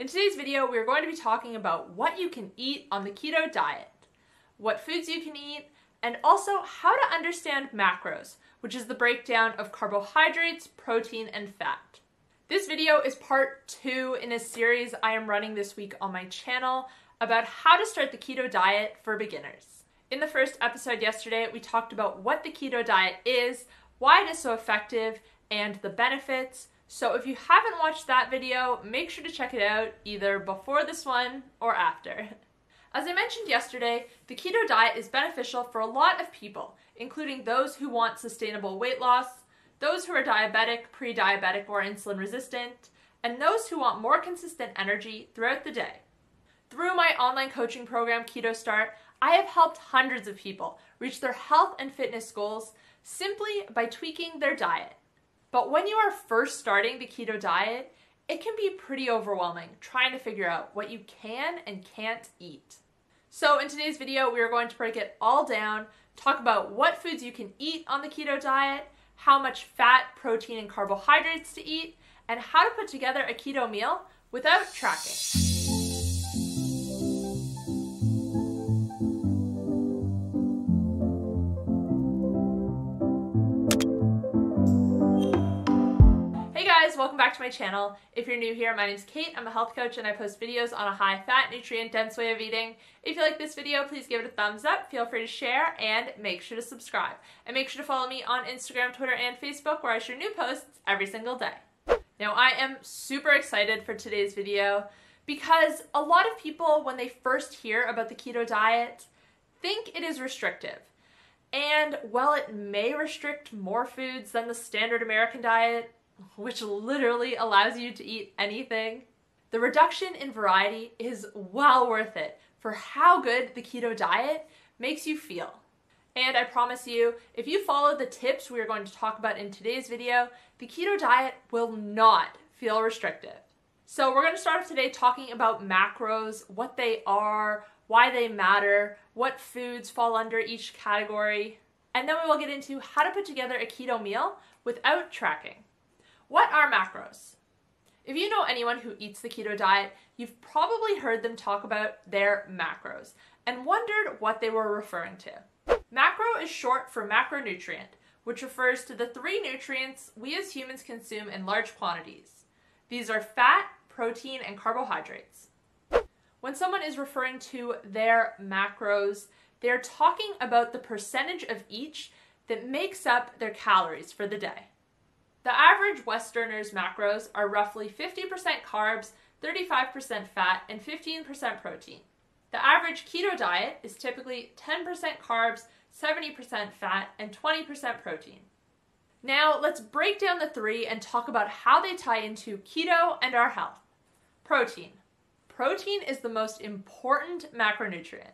In today's video, we're going to be talking about what you can eat on the keto diet, what foods you can eat, and also how to understand macros, which is the breakdown of carbohydrates, protein, and fat. This video is part 2 in a series I am running this week on my channel about how to start the keto diet for beginners. In the first episode yesterday, we talked about what the keto diet is, why it is so effective, and the benefits. So if you haven't watched that video, make sure to check it out either before this one or after. As I mentioned yesterday, the keto diet is beneficial for a lot of people, including those who want sustainable weight loss, those who are diabetic, pre-diabetic, or insulin resistant, and those who want more consistent energy throughout the day. Through my online coaching program, KetoStart, I have helped hundreds of people reach their health and fitness goals simply by tweaking their diet. But when you are first starting the keto diet, it can be pretty overwhelming trying to figure out what you can and can't eat. So in today's video, we are going to break it all down, talk about what foods you can eat on the keto diet, how much fat, protein, and carbohydrates to eat, and how to put together a keto meal without tracking. Welcome back to my channel. If you're new here, my name's Kate. I'm a health coach and I post videos on a high-fat, nutrient-dense way of eating. If you like this video, please give it a thumbs up, feel free to share, and make sure to subscribe. And make sure to follow me on Instagram, Twitter, and Facebook where I share new posts every single day. Now, I am super excited for today's video because a lot of people, when they first hear about the keto diet, think it is restrictive. And while it may restrict more foods than the standard American diet, which literally allows you to eat anything, the reduction in variety is well worth it for how good the keto diet makes you feel. And I promise you, if you follow the tips we are going to talk about in today's video, the keto diet will not feel restrictive. So we're going to start off today talking about macros, what they are, why they matter, what foods fall under each category, and then we will get into how to put together a keto meal without tracking. What are macros? If you know anyone who eats the keto diet, you've probably heard them talk about their macros and wondered what they were referring to. Macro is short for macronutrient, which refers to the 3 nutrients we as humans consume in large quantities. These are fat, protein, and carbohydrates. When someone is referring to their macros, they're talking about the percentage of each that makes up their calories for the day. The average Westerner's macros are roughly 50% carbs, 35% fat, and 15% protein. The average keto diet is typically 10% carbs, 70% fat, and 20% protein. Now let's break down the 3 and talk about how they tie into keto and our health. Protein. Protein is the most important macronutrient.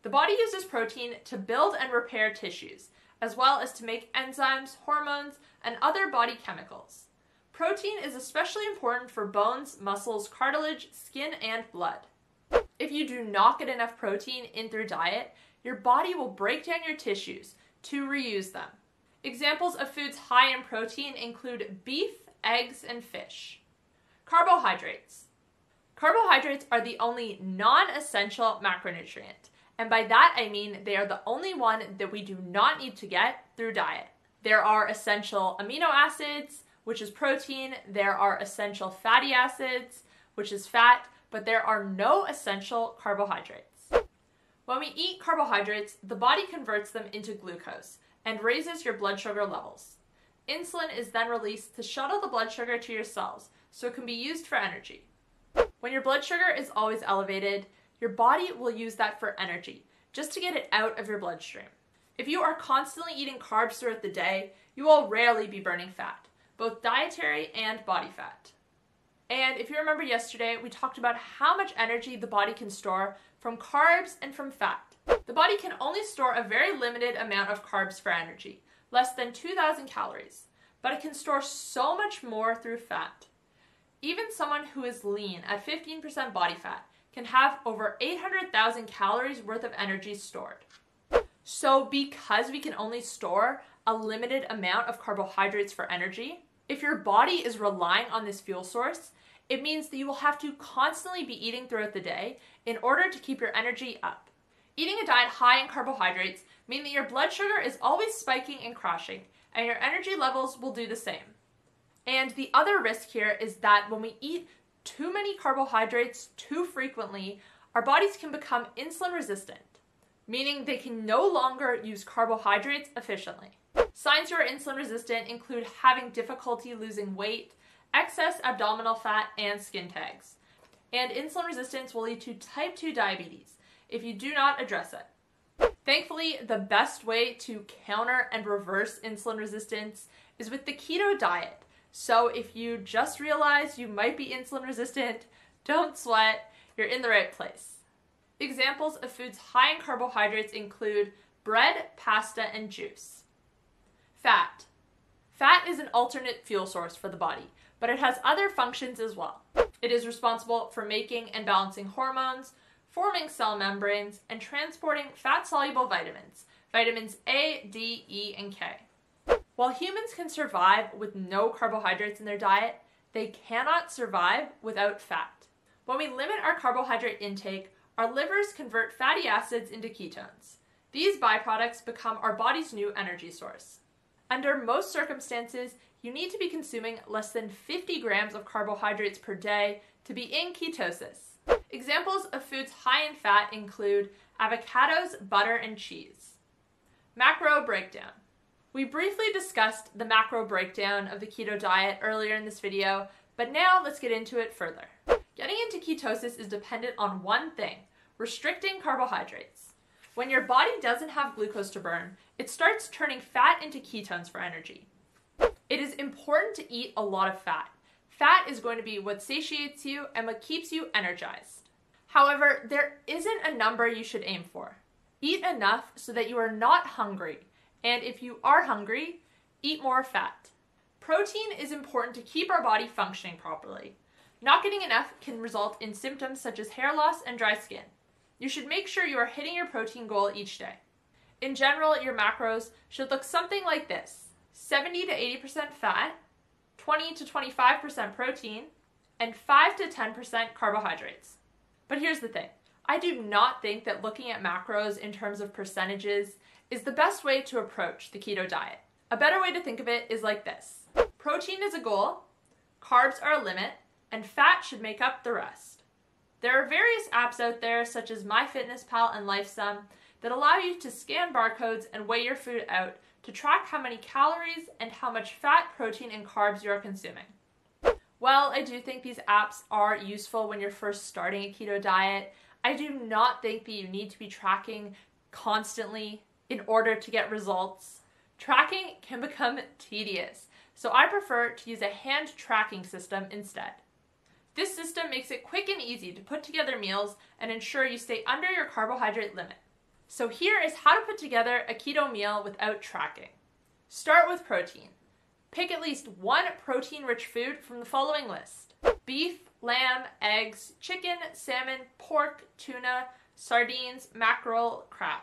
The body uses protein to build and repair tissues, as well as to make enzymes, hormones, and other body chemicals. Protein is especially important for bones, muscles, cartilage, skin, and blood. If you do not get enough protein in through diet, your body will break down your tissues to reuse them. Examples of foods high in protein include beef, eggs, and fish. Carbohydrates. Carbohydrates are the only non-essential macronutrient. And by that, I mean they are the only one that we do not need to get through diet. There are essential amino acids, which is protein. There are essential fatty acids, which is fat, but there are no essential carbohydrates. When we eat carbohydrates, the body converts them into glucose and raises your blood sugar levels. Insulin is then released to shuttle the blood sugar to your cells, so it can be used for energy. When your blood sugar is always elevated, your body will use that for energy, just to get it out of your bloodstream. If you are constantly eating carbs throughout the day, you will rarely be burning fat, both dietary and body fat. And if you remember yesterday, we talked about how much energy the body can store from carbs and from fat. The body can only store a very limited amount of carbs for energy, less than 2,000 calories, but it can store so much more through fat. Even someone who is lean at 15% body fat can have over 800,000 calories worth of energy stored. So because we can only store a limited amount of carbohydrates for energy, if your body is relying on this fuel source, It means that you will have to constantly be eating throughout the day in order to keep your energy up. Eating a diet high in carbohydrates means that your blood sugar is always spiking and crashing, and your energy levels will do the same. And the other risk here is that when we eat too many carbohydrates too frequently, our bodies can become insulin resistant, meaning they can no longer use carbohydrates efficiently. Signs you are insulin resistant include having difficulty losing weight, excess abdominal fat, and skin tags. And insulin resistance will lead to type 2 diabetes if you do not address it. Thankfully, the best way to counter and reverse insulin resistance is with the keto diet. So if you just realize you might be insulin resistant, don't sweat, you're in the right place. Examples of foods high in carbohydrates include bread, pasta, and juice. Fat. Fat is an alternate fuel source for the body, but it has other functions as well. It is responsible for making and balancing hormones, forming cell membranes, and transporting fat-soluble vitamins, vitamins A, D, E, and K. While humans can survive with no carbohydrates in their diet, they cannot survive without fat. When we limit our carbohydrate intake, our livers convert fatty acids into ketones. These byproducts become our body's new energy source. Under most circumstances, you need to be consuming less than 50 grams of carbohydrates per day to be in ketosis. Examples of foods high in fat include avocados, butter, and cheese. Macro breakdown. We briefly discussed the macro breakdown of the keto diet earlier in this video, but now let's get into it further. Getting into ketosis is dependent on one thing: restricting carbohydrates. When your body doesn't have glucose to burn, it starts turning fat into ketones for energy. It is important to eat a lot of fat. Fat is going to be what satiates you and what keeps you energized. However, there isn't a number you should aim for. Eat enough so that you are not hungry. And if you are hungry, eat more fat. Protein is important to keep our body functioning properly. Not getting enough can result in symptoms such as hair loss and dry skin. You should make sure you are hitting your protein goal each day. In general, your macros should look something like this: 70 to 80% fat, 20 to 25% protein, and 5 to 10% carbohydrates. But here's the thing. I do not think that looking at macros in terms of percentages is the best way to approach the keto diet. A better way to think of it is like this: protein is a goal, carbs are a limit, and fat should make up the rest. There are various apps out there such as MyFitnessPal and Lifesum that allow you to scan barcodes and weigh your food out to track how many calories and how much fat, protein, and carbs you are consuming. While I do think these apps are useful when you're first starting a keto diet, I do not think that you need to be tracking constantly in order to get results. Tracking can become tedious, so I prefer to use a hand tracking system instead. This system makes it quick and easy to put together meals and ensure you stay under your carbohydrate limit. So here is how to put together a keto meal without tracking. Start with protein. Pick at least one protein-rich food from the following list: beef, lamb, eggs, chicken, salmon, pork, tuna, sardines, mackerel, crab.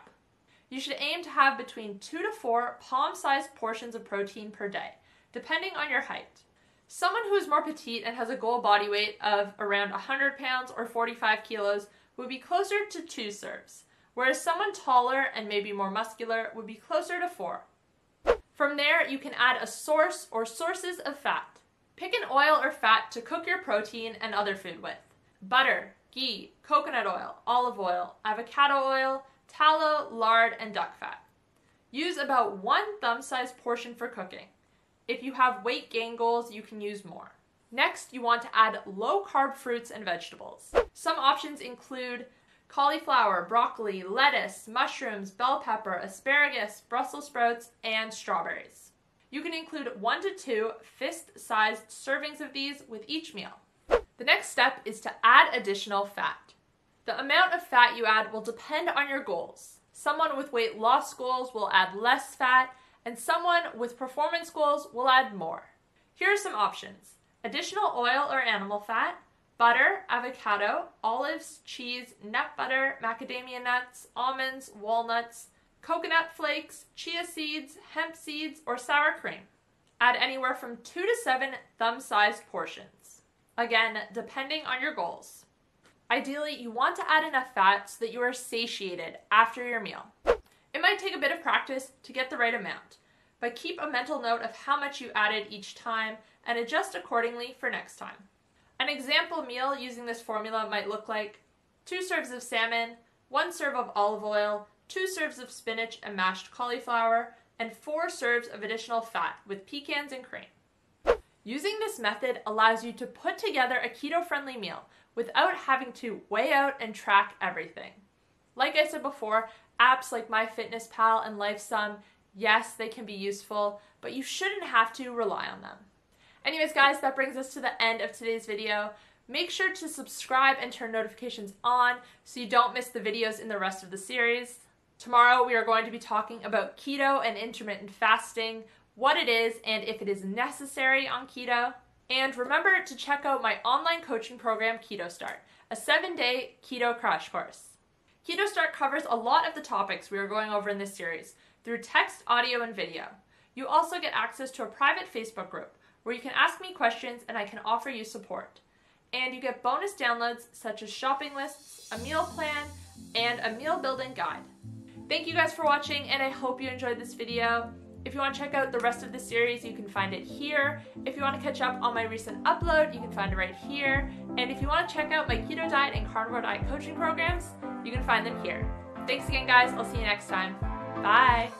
You should aim to have between 2 to 4 palm-sized portions of protein per day, depending on your height. Someone who is more petite and has a goal body weight of around 100 pounds or 45 kilos would be closer to 2 serves, whereas someone taller and maybe more muscular would be closer to 4. From there, you can add a source or sources of fat. Pick an oil or fat to cook your protein and other food with: butter, ghee, coconut oil, olive oil, avocado oil, tallow, lard, and duck fat. Use about 1 thumb-sized portion for cooking. If you have weight gain goals, you can use more. Next, you want to add low-carb fruits and vegetables. Some options include cauliflower, broccoli, lettuce, mushrooms, bell pepper, asparagus, Brussels sprouts, and strawberries. You can include 1 to 2 fist-sized servings of these with each meal. The next step is to add additional fat. The amount of fat you add will depend on your goals. Someone with weight loss goals will add less fat, and someone with performance goals will add more. Here are some options: additional oil or animal fat, butter, avocado, olives, cheese, nut butter, macadamia nuts, almonds, walnuts, coconut flakes, chia seeds, hemp seeds, or sour cream. Add anywhere from 2 to 7 thumb-sized portions. Again, depending on your goals. Ideally, you want to add enough fat so that you are satiated after your meal. It might take a bit of practice to get the right amount, but keep a mental note of how much you added each time and adjust accordingly for next time. An example meal using this formula might look like 2 serves of salmon, 1 serve of olive oil, 2 serves of spinach and mashed cauliflower, and 4 serves of additional fat with pecans and cream. Using this method allows you to put together a keto-friendly meal without having to weigh out and track everything. Like I said before, apps like MyFitnessPal and Lifesum, yes, they can be useful, but you shouldn't have to rely on them. Anyways, guys, that brings us to the end of today's video. Make sure to subscribe and turn notifications on so you don't miss the videos in the rest of the series. Tomorrow, we are going to be talking about keto and intermittent fasting, what it is and if it is necessary on keto. And remember to check out my online coaching program, KetoStart, a 7-day keto crash course. KetoStart covers a lot of the topics we are going over in this series through text, audio, and video. You also get access to a private Facebook group where you can ask me questions and I can offer you support. And you get bonus downloads such as shopping lists, a meal plan, and a meal building guide. Thank you guys for watching, and I hope you enjoyed this video. If you want to check out the rest of the series, you can find it here. If you want to catch up on my recent upload, you can find it right here. And if you want to check out my keto diet and carnivore diet coaching programs, you can find them here. Thanks again, guys. I'll see you next time. Bye.